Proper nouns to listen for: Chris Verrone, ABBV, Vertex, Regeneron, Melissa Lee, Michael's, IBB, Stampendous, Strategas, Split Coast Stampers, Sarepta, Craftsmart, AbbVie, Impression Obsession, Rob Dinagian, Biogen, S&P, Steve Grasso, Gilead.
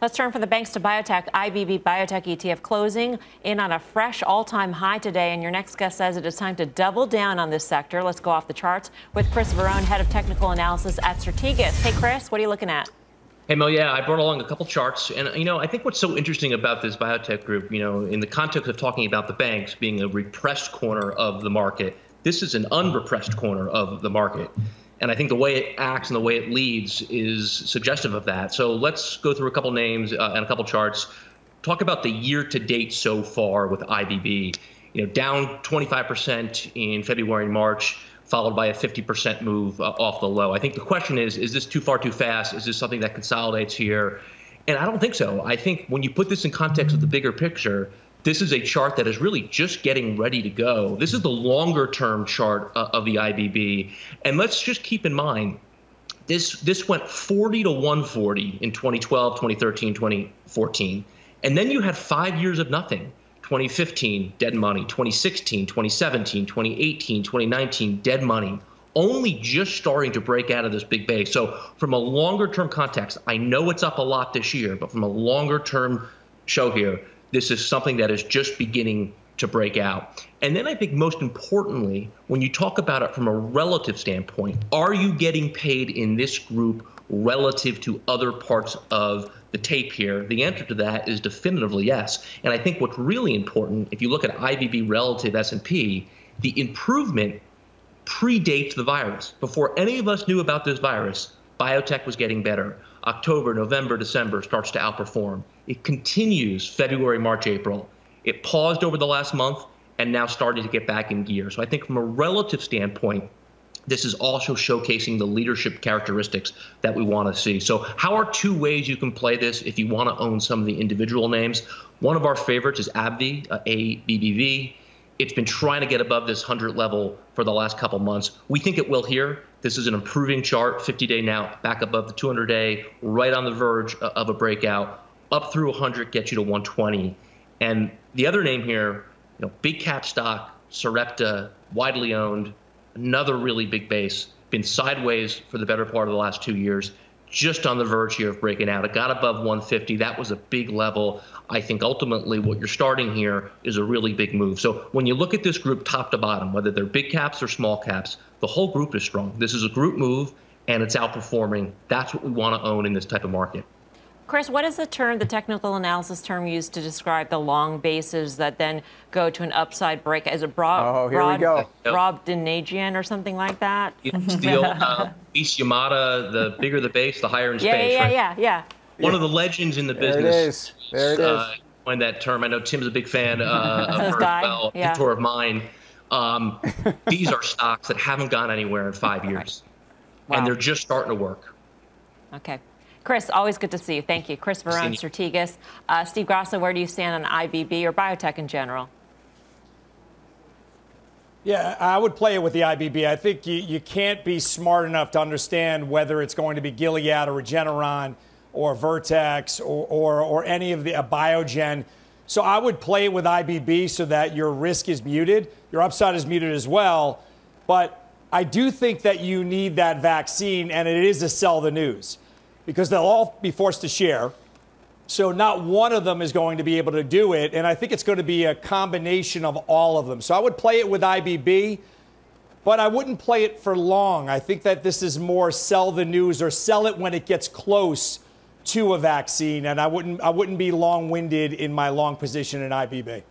Let's turn from the banks to biotech. IBB biotech ETF closing in on a fresh all-time high today. And your next guest says it is time to double down on this sector. Let's go off the charts with Chris Verrone, head of technical analysis at Strategas. Hey, Chris, what are you looking at? Hey, Mel, yeah, I brought along a couple charts. And, you know, I think what's so interesting about this biotech group, you know, in the context of talking about the banks being a repressed corner of the market, this is an unrepressed corner of the market. And I think the way it acts and the way it leads is suggestive of that. So let's go through a couple names and a couple charts. Talk about the year-to-date so far with IBB. You know, down 25% in February and March, followed by a 50% move off the low. I think the question is this too far, too fast? Is this something that consolidates here? And I don't think so. I think when you put this in context of the bigger picture, this is a chart that is really just getting ready to go. This is the longer-term chart of the IBB. And let's just keep in mind, this went 40 to 140 in 2012, 2013, 2014. And then you had 5 years of nothing. 2015, dead money. 2016, 2017, 2018, 2019, dead money. Only just starting to break out of this big base. So from a longer-term context, I know it's up a lot this year, but from a longer-term show here, this is something that is just beginning to break out. And then I think most importantly, when you talk about it from a relative standpoint, are you getting paid in this group relative to other parts of the tape here? The answer to that is definitively yes. And I think what's really important, if you look at IBB relative S&P, the improvement predates the virus. Before any of us knew about this virus, biotech was getting better. October, November, December starts to outperform. It continues February, March, April. It paused over the last month and now started to get back in gear. So I think from a relative standpoint, this is also showcasing the leadership characteristics that we want to see. So how are two ways you can play this if you want to own some of the individual names? One of our favorites is AbbVie, ABBV. It's been trying to get above this 100 level for the last couple months. We think it will here. This is an improving chart, 50-day now, back above the 200-day, right on the verge of a breakout. Up through 100 gets you to 120. And the other name here, you know, big cap stock, Sarepta, widely owned, another really big base, been sideways for the better part of the last 2 years, just on the verge here of breaking out. It got above 150. That was a big level. I think ultimately what you're starting here is a really big move. So when you look at this group top to bottom, whether they're big caps or small caps, the whole group is strong. This is a group move, and it's outperforming. That's what we want to own in this type of market. Chris, what is the term, the technical analysis term used to describe the long bases that then go to an upside break? Is it Rob Dinagian or something like that? It's the old East Yamada, the bigger the base, the higher in space, right? Yeah. One of the legends in the business. There it is. Coined that term. I know Tim's a big fan of her as well, a mentor of mine. These are stocks that haven't gone anywhere in 5 years. Wow. And they're just starting to work. Okay. Chris, always good to see you. Thank you. Chris Verrone, Strategas. Steve Grasso, where do you stand on IBB or biotech in general? Yeah, I would play it with the IBB. I think you can't be smart enough to understand whether it's going to be Gilead or Regeneron or Vertex or any of the Biogen. So I would play it with IBB so that your risk is muted. Your upside is muted as well. But I do think that you need that vaccine, and it is to sell the news, because they'll all be forced to share. So not one of them is going to be able to do it. And I think it's going to be a combination of all of them. So I would play it with IBB, but I wouldn't play it for long. I think that this is more sell the news or sell it when it gets close to a vaccine. And I wouldn't be long-winded in my long position in IBB.